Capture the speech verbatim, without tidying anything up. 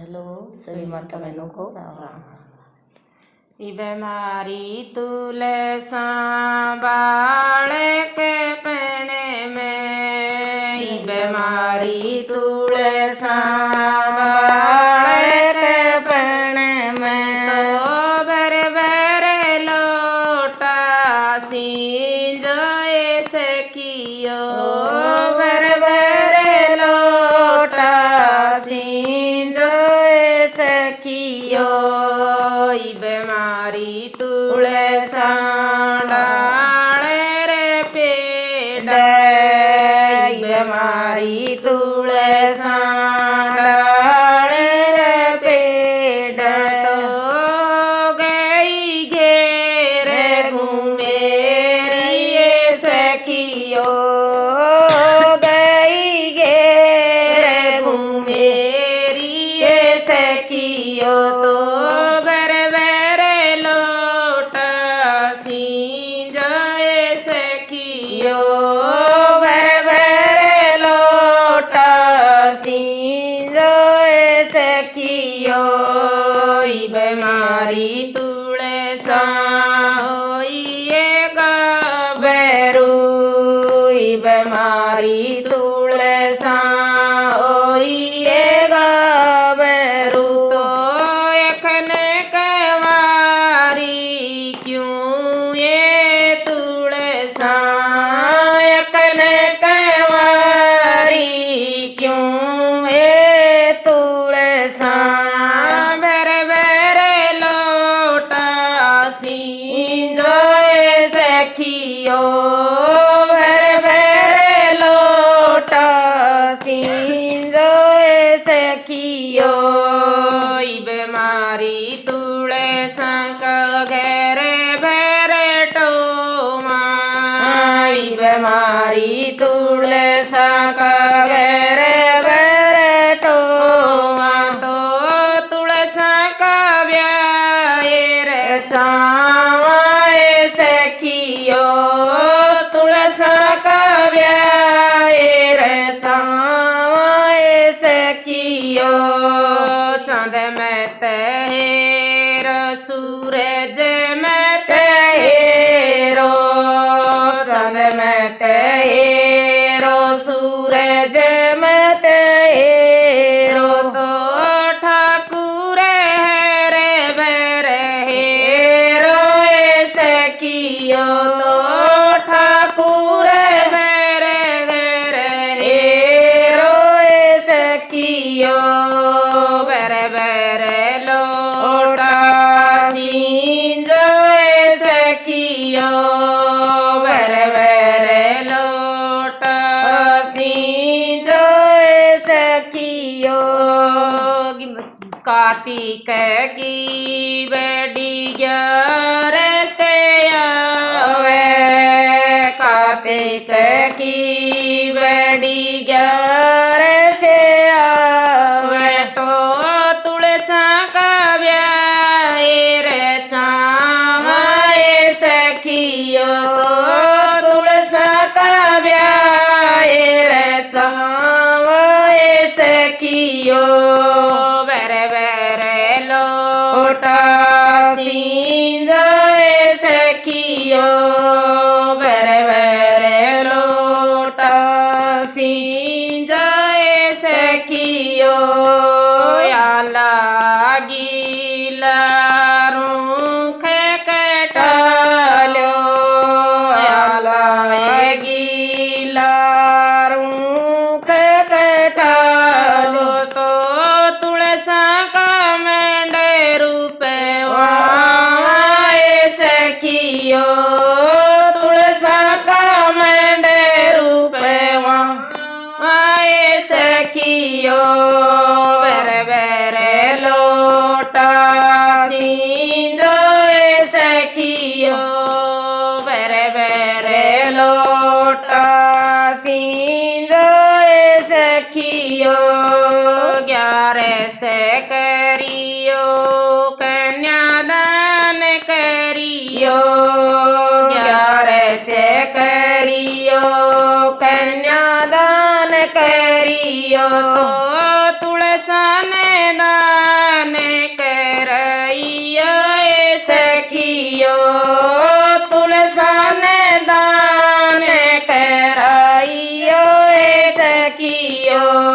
Hello सभी माता बहनों को राम। ई बीमारी तुल्सा बाड़ के पने में, ई बीमारी तुल्सा बाड़ के पने में, तो बर बर लोटा सींज ऐसे कियो, बर बर लोटा सींज ऐसे कियो। ई बीमारी तुल्सा डाल रे पेड़, ई बीमारी तुल्सा डाल रे पेड़, तो गई घेरे घुमेरी सखियो, गई घेरे घुमेरी सखियो, तो सखियो। ई बीमारी तुल्सा होइए गबरू, ई बीमारी तुल्सा होइए गबरू, तो एखन कवारी क्यों ये तुल्सा, एखन कवारी क्यों ये सखियो, भर भर लोटा सींजो सखियो। ई बीमारी तुल्सा का घेरे भर टोमा, ई बीमारी तुल्सा का घेरे भर टोमा, तो तुल्सा का व्यायर चावा सखियो, तुल्सा का व्यायर चावा सखियो। चाँद में तेर सूरज में तेरो, चाँद में तेरो सूरज में तेरो, तो ठाकुर हरे भरे हेरो सखियो, तो ठाकुर हरे भरे हेरो सखियो। बर बर लोटा सींज सखियो, बर बर लोटा सींज सखियो। कार्तिक की बड़ी ग्यार से आवे, कार्तिक की बड़ी ग्यार से आवे, तो तुल्सा का व्यायर चावा सखियो, तो तुल्सा का व्यायर चावा सखियो। सींज सखियो, बर बर लोटा सींज सखियो। आला गीला रूख कटालो, आला गीला रूख कटालो, तो तुल्सा का सखियो, तुल्सा का मेंढे रूपवा आए सखियो। बर बर लोटा सींज सखियो, बर बर लोटा सींज सखियो। ग्यारह से करियो कन्यादान करियो, ग्यारह से करियो कन्यादान करियो, तो तुल्सा ने दान सकियो।